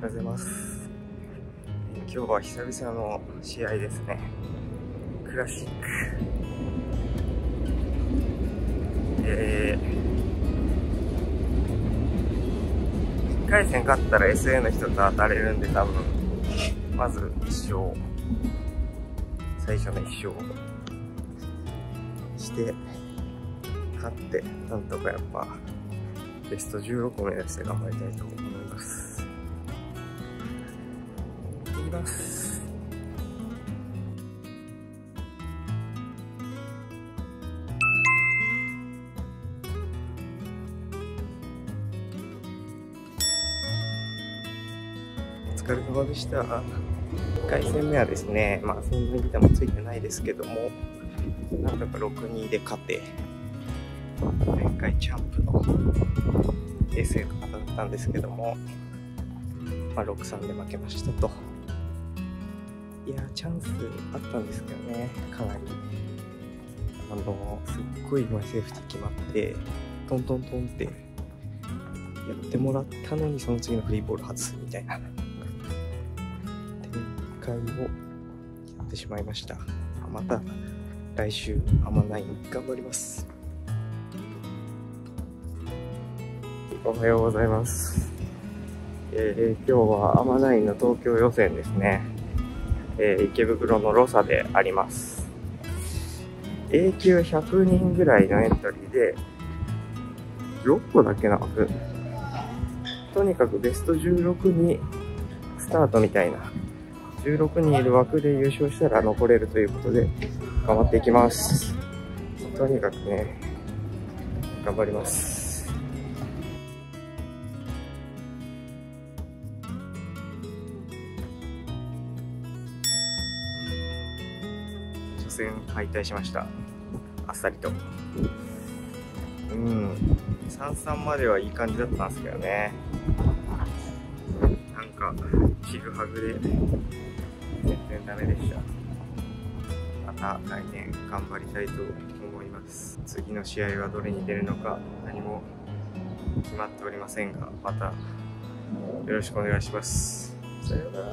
おはようございます。今日は久々の試合ですね。クラシック、1回戦勝ったら SA の人と当たれるんで、多分まず1勝、最初の1勝して勝って、なんとかやっぱベスト16を目指して頑張りたいと思います。行ってきます。お疲れ様でした。1回戦目はですね、まあそんなに板もついてないですけども、なんとか 6-2 で勝て、前回チャンプの SA と当たったんですけども、まあ、6-3 で負けましたと。いや、チャンスあったんですけどね、かなりすっごい今セーフティー決まってトントントンってやってもらったのに、その次のフリーボール外すみたいな展開をやってしまいました。また来週あんまないので頑張ります。おはようございます。今日はあまないの東京予選ですね。池袋のロサであります。 A 級100人ぐらいのエントリーで6個だけなのか、とにかくベスト16にスタートみたいな、16人いる枠で優勝したら残れるということで頑張っていきます。とにかくね、頑張ります。初戦敗退しました、あっさりと。3-3 まではいい感じだったんですけどね、なんかちぐはぐで全然ダメでした。また来年頑張りたいと思います。次の試合はどれに出るのか何も決まっておりませんが、またよろしくお願いします。さようなら。